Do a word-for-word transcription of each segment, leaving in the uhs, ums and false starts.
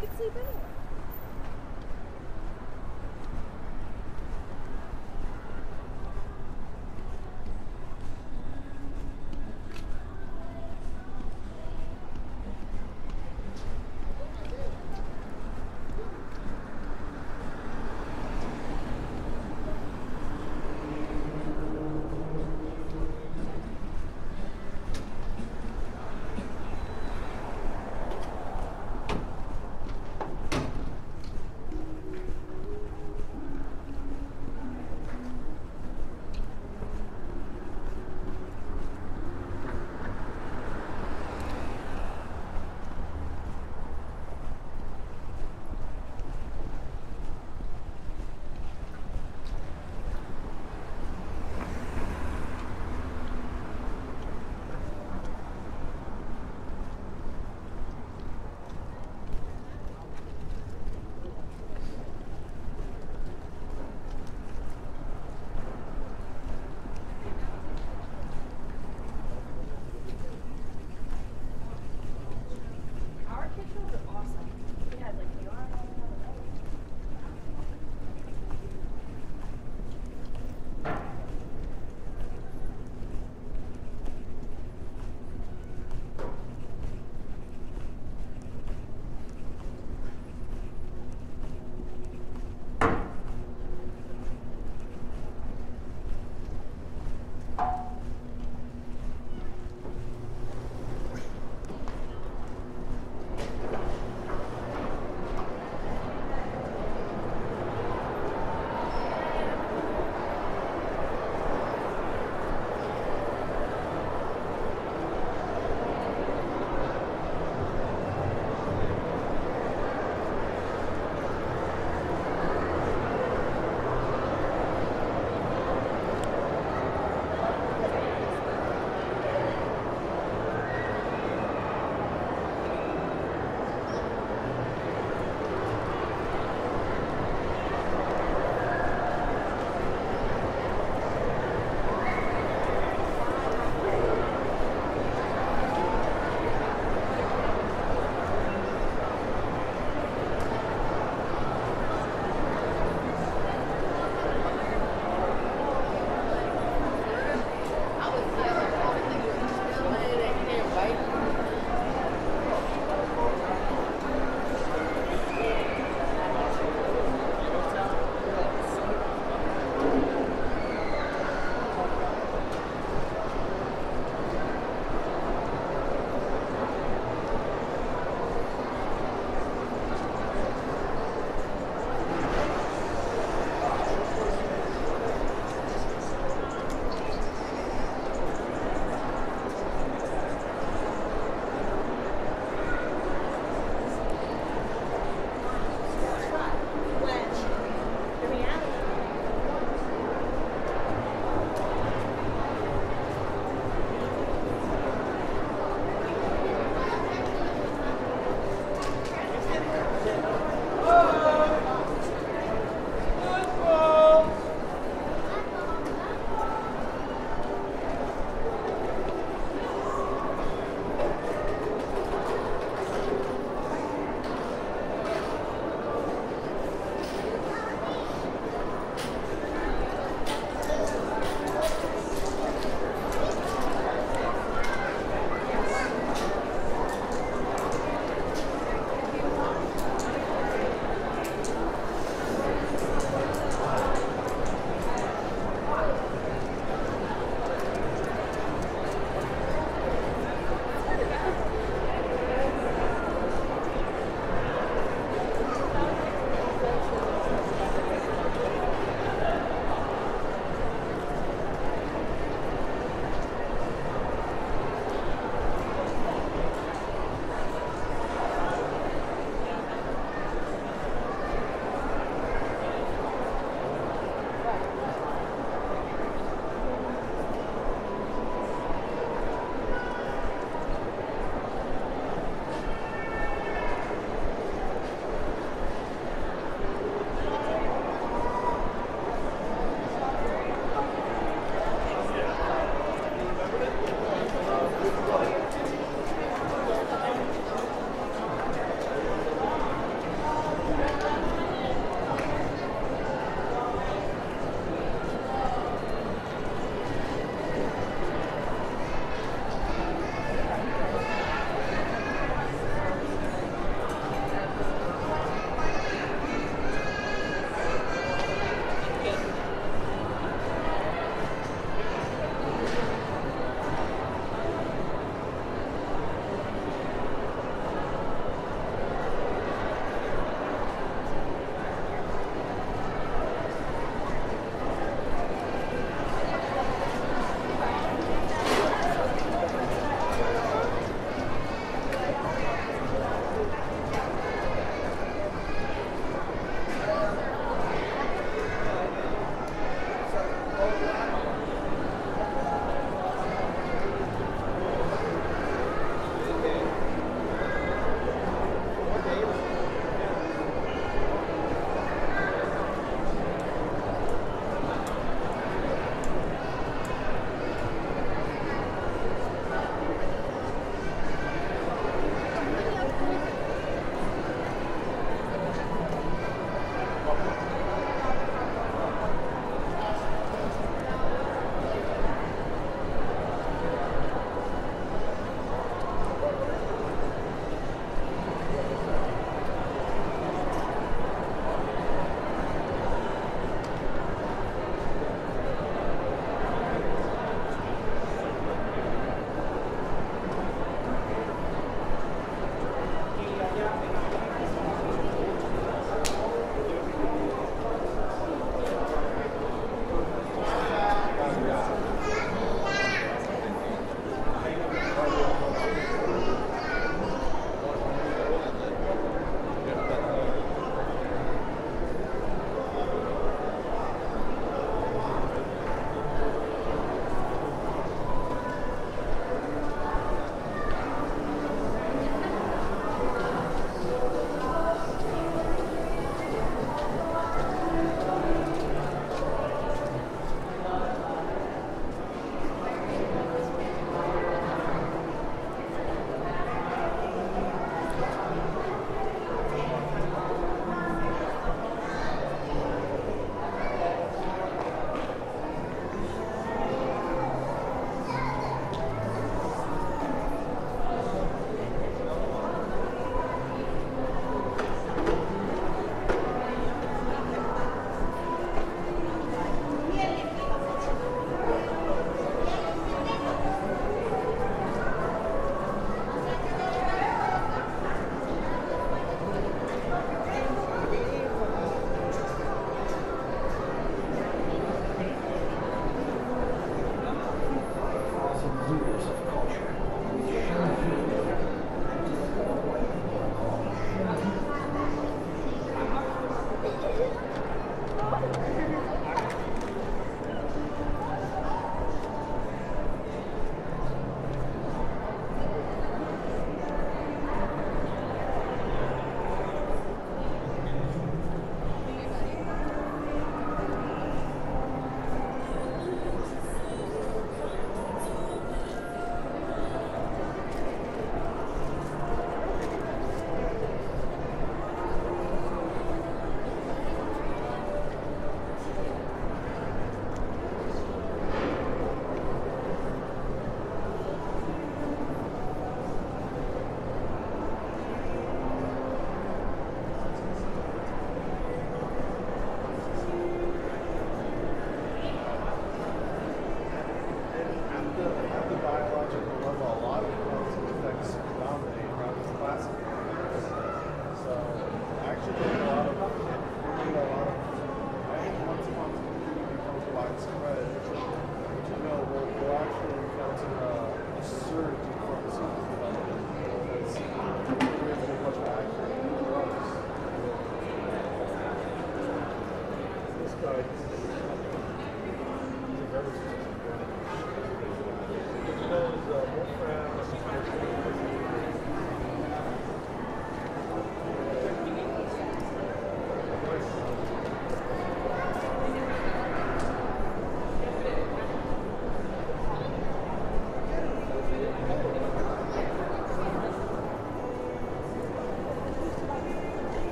could sleep anywhere.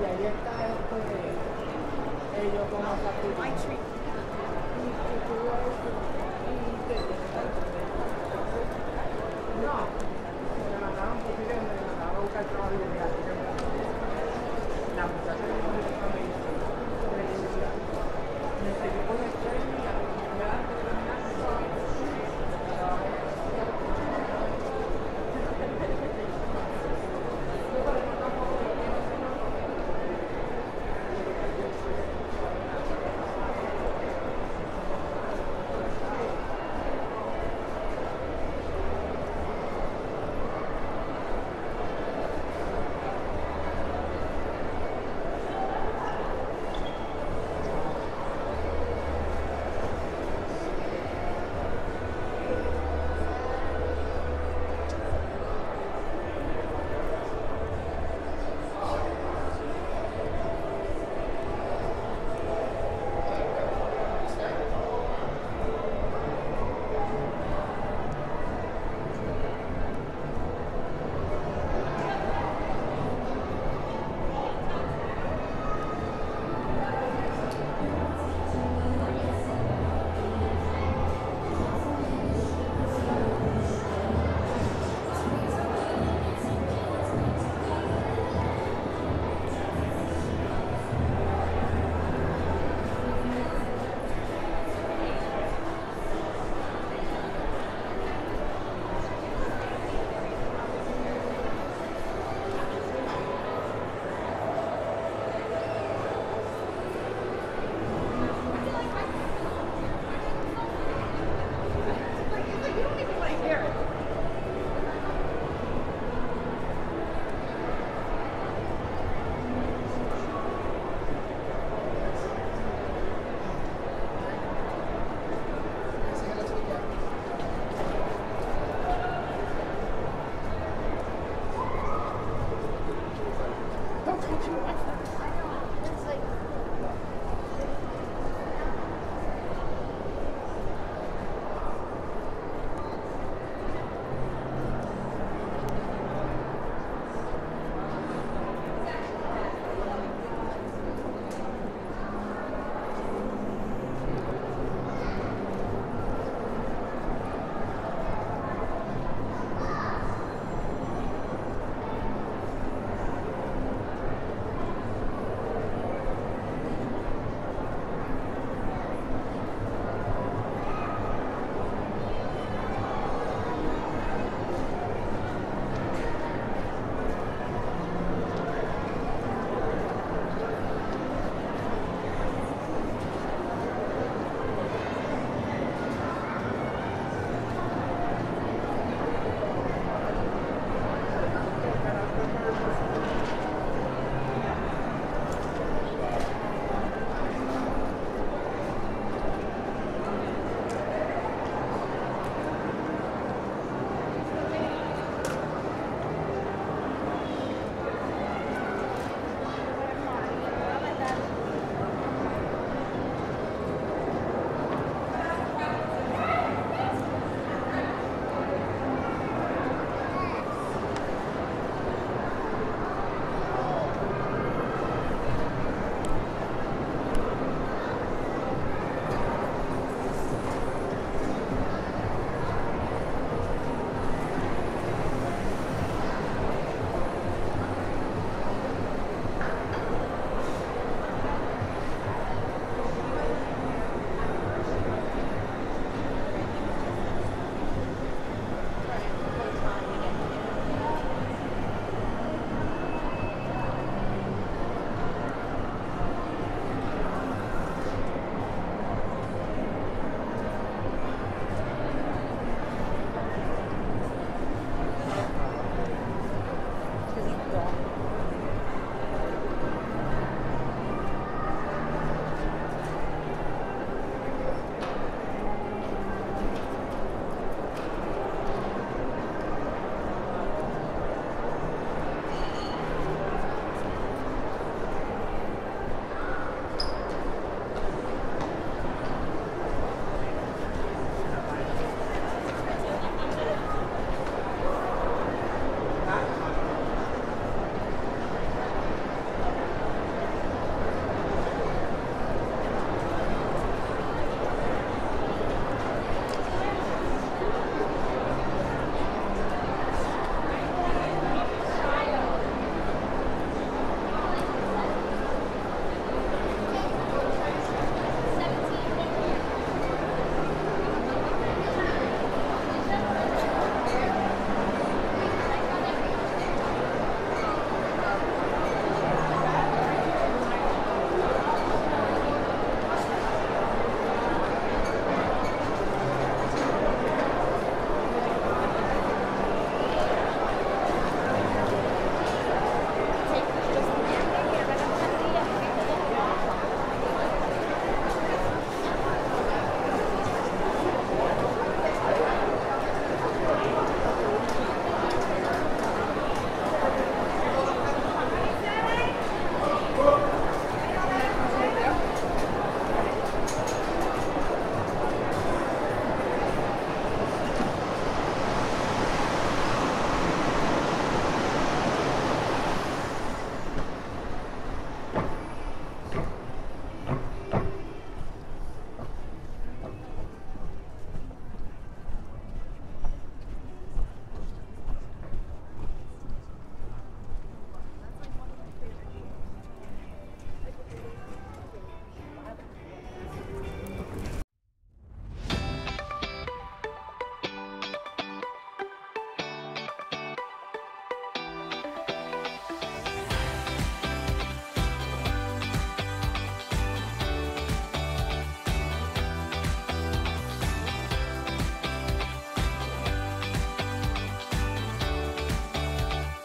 y ahí está este, ellos con la actividad.